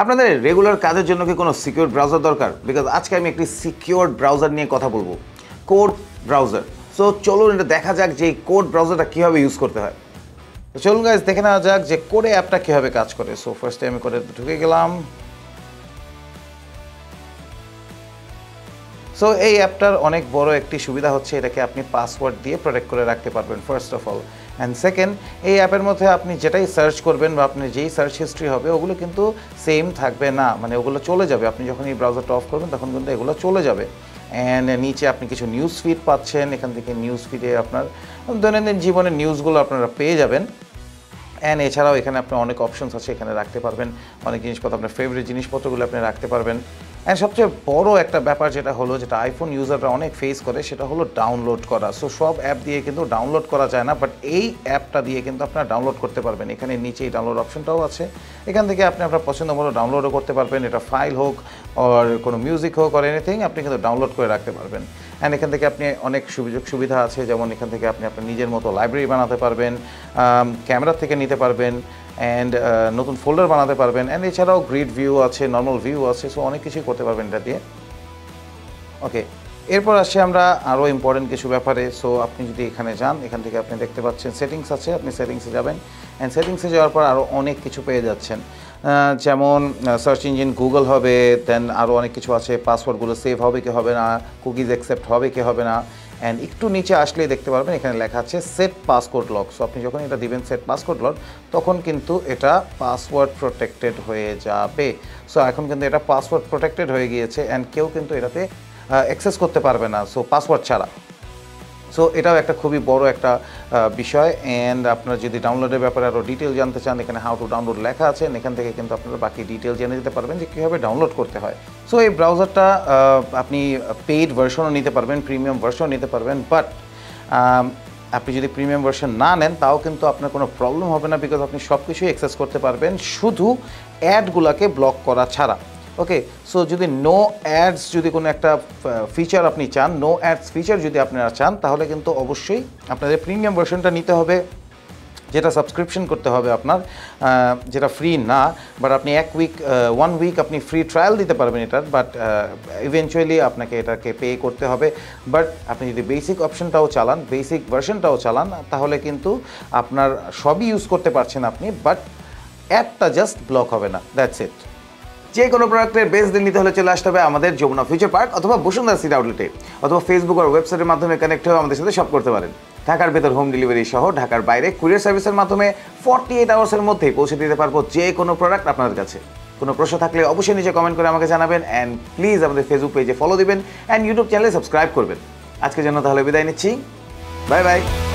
আপনাদের রেগুলার কাজের জন্য কি কোনো সিকিউর ব্রাউজার দরকার? বিকজ আজকে আমি একটি সিকিউর ব্রাউজার নিয়ে কথা বলবো, কোড ব্রাউজার। সো চলুন এটা দেখা যাক যে কোড ব্রাউজারটা কীভাবে ইউজ করতে হয়। তো চলুন গাইজ দেখে নেওয়া যাক যে কোডে অ্যাপটা কীভাবে কাজ করে। সো ফার্স্টে আমি কোডে ঢুকে গেলাম। সো এই অ্যাপটার অনেক বড় একটি সুবিধা হচ্ছে এটাকে আপনি পাসওয়ার্ড দিয়ে প্রোটেক্ট করে রাখতে পারবেন, first of all. And second, এই অ্যাপের মধ্যে আপনি যেটাই সার্চ করবেন বা আপনি যেই সার্চ হিস্ট্রি হবে ওগুলো কিন্তু সেম থাকবে না, মানে ওগুলো চলে যাবে। আপনি যখন এই ব্রাউজারটা অফ করবেন তখন কিন্তু এগুলো চলে যাবে। অ্যান্ড নিচে আপনি কিছু নিউজ ফিড পাচ্ছেন, এখান থেকে নিউজ ফিডে আপনার দৈনন্দিন জীবনের নিউজগুলো আপনারা পেয়ে যাবেন। অ্যান্ড এছাড়াও এখানে আপনি অনেক অপশনস আছে, এখানে রাখতে পারবেন অনেক জিনিসপত্র, আপনার ফেভারিট জিনিসপত্রগুলো আপনি রাখতে পারবেন। অ্যান্ড সবচেয়ে বড় একটা ব্যাপার যেটা হলো, যেটা আইফোন ইউজাররা অনেক ফেস করে, সেটা হলো ডাউনলোড করা। সো সব অ্যাপ দিয়ে কিন্তু ডাউনলোড করা যায় না, বাট এই অ্যাপটা দিয়ে কিন্তু আপনারা ডাউনলোড করতে পারবেন। এখানে নিচেই ডাউনলোড অপশনটাও আছে, এখান থেকে আপনি আপনার পছন্দ মতো ডাউনলোডও করতে পারবেন। এটা ফাইল হোক আর কোনো মিউজিক হোক আর এনিথিং, আপনি কিন্তু ডাউনলোড করে রাখতে পারবেন। অ্যান্ড এখান থেকে আপনি অনেক সুবিধা আছে, যেমন এখান থেকে আপনি আপনার নিজের মতো লাইব্রেরি বানাতে পারবেন, ক্যামেরা থেকে নিতে পারবেন, অ্যান্ড নতুন ফোল্ডার বানাতে পারবেন। অ্যান্ড এছাড়াও গ্রিড ভিউ আছে, নর্মাল ভিউ আছে, সো অনেক কিছুই করতে পারবেন এটা দিয়ে। ওকে, এরপর আসি আমরা আরও ইম্পর্টেন্ট কিছু ব্যাপারে। সো আপনি যদি এখানে যান, এখান থেকে আপনি দেখতে পাচ্ছেন সেটিংস আছে, আপনি সেটিংসে যাবেন। অ্যান্ড সেটিংসে যাওয়ার পর আরও অনেক কিছু পেয়ে যাচ্ছেন, যেমন সার্চ ইঞ্জিন গুগল হবে, দেন আরও অনেক কিছু আছে, পাসওয়ার্ডগুলো সেভ হবে কি হবে না, কুকিজ অ্যাকসেপ্ট হবে কি হবে না। অ্যান্ড একটু নিচে আসলেই দেখতে পারবেন এখানে লেখা আছে সেট পাসকোড লক। সো আপনি যখন এটা দিবেন সেট পাসকোড লক, তখন কিন্তু এটা পাসওয়ার্ড প্রোটেক্টেড হয়ে যাবে। সো এখন কিন্তু এটা পাসওয়ার্ড প্রোটেক্টেড হয়ে গিয়েছে, অ্যান্ড কেউ কিন্তু এটাতে অ্যাক্সেস করতে পারবে না, সো পাসওয়ার্ড ছাড়া। সো এটাও একটা খুবই বড় একটা বিষয়। অ্যান্ড আপনারা যদি ডাউনলোডের ব্যাপারে আরও ডিটেল জানতে চান, এখানে হাউ টু ডাউনলোড লেখা আছে, এখান থেকে কিন্তু আপনারা বাকি ডিটেল জেনে যেতে পারবেন যে কীভাবে ডাউনলোড করতে হয়। সো এই ব্রাউজারটা আপনি পেইড ভার্সনও নিতে পারবেন, প্রিমিয়াম ভার্সনও নিতে পারবেন, বাট আপনি যদি প্রিমিয়াম ভার্সন না নেন তাও কিন্তু আপনার কোনো প্রবলেম হবে না, বিকজ আপনি সব কিছুই অ্যাক্সেস করতে পারবেন, শুধু অ্যাডগুলোকে ব্লক করা ছাড়া। ওকে, সো যদি নো অ্যাডস যদি কোনো একটা ফিচার আপনি চান, নো অ্যাডস ফিচার যদি আপনারা চান, তাহলে কিন্তু অবশ্যই আপনাদের প্রিমিয়াম ভার্সনটা নিতে হবে, যেটা সাবস্ক্রিপশন করতে হবে আপনার, যেটা ফ্রি না, বাট আপনি ওয়ান উইক আপনি ফ্রি ট্রায়াল দিতে পারবেন এটার, বাট ইভেনচুয়ালি আপনাকে এটাকে পে করতে হবে। বাট আপনি যদি বেসিক অপশনটাও চালান, বেসিক ভার্সনটাও চালান, তাহলে কিন্তু আপনার সবই ইউজ করতে পারছেন আপনি, বাট অ্যাডটা জাস্ট ব্লক হবে না, দ্যাটস ইট। যে কোনো প্রোডাক্টের বেস্ট দিন নিতে হলে চলে আসতে হবে আমাদের যমুনা ফিউচার পার্ক অথবা বসুন্ধরা সিটি আউটলেটে, অথবা ফেসবুক আর ওয়েবসাইটের মাধ্যমে কানেক্ট হয়ে আমাদের সাথে শপ করতে পারেন। ঢাকার ভেতর হোম ডেলিভারি সহ ঢাকার বাইরে কুরিয়ার সার্ভিসের মাধ্যমে 48 আওয়ার্সের মধ্যে পৌঁছে দিতে পারবো যে কোনো প্রোডাক্ট আপনার কাছে। কোনো প্রশ্ন থাকলে অবশ্যই নিচে কমেন্ট করে আমাকে জানাবেন, অ্যান্ড প্লিজ আমাদের ফেসবুক পেজে ফলো দিবেন, অ্যান্ড ইউটিউব চ্যানেলে সাবস্ক্রাইব করবেন। আজকের জন্য তাহলে বিদায় নিচ্ছি, বাই বাই।